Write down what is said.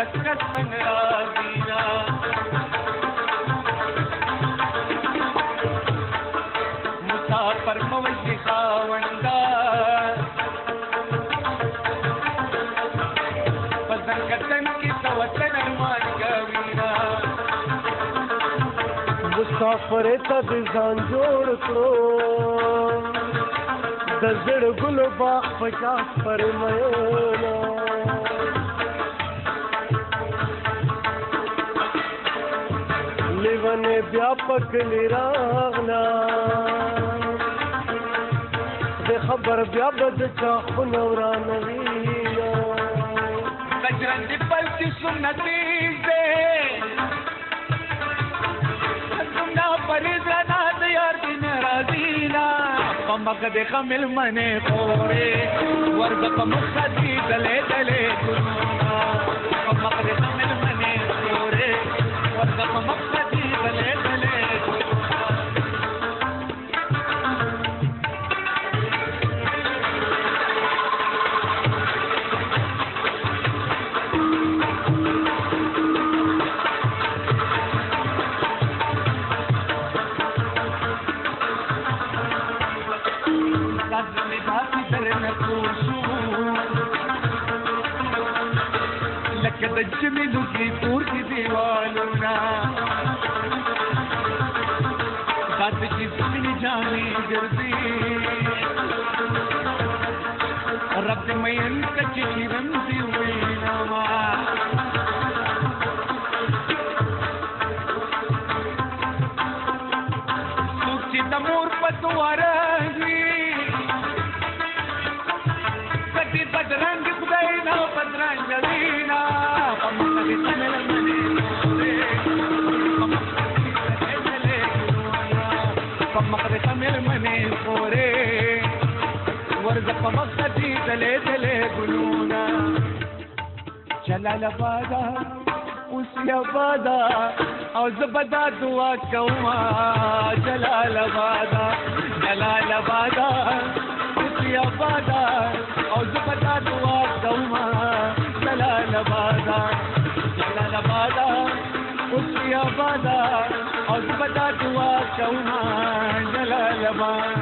कसरत मन आगीरा मुसाफर मवज्जी सावंदा बदन कतन की तवतन अरमान गवीरा मुसाफर तद जान जोड़ करो दजड़ गुलबा पचा पर मयोला लिवन व्यापक निरागना दे खबर व्यापद चाहु नवरा नवीना दजरंज पल की सुन्नती से सुना पर जना दिया दिन राजीना मगद खमिल मने पोरे वर्ग मुखदी दले दले मगद खमिल मने पोरे वर्ग मुखदी दले दले जमी दुखी दूर की दीवालों ना बात की सुनी जानी जल्दी रब मैं कच्ची जीवन दी हुई नवा सूखी तमूर पतवारा हुई कटी बदरंग ना बदरंग लीना मने पोरे वर्ग पमकती दले दले गुलूना जलालबादा उस्याबादा औजबदा दुआ कौमा जलालबादा जलालबादा उस्याबादा औजबदा दुआ कौमा जलालबादा जलालबादा उस्याबादा औजबदा दुआ कौमा जलालबादा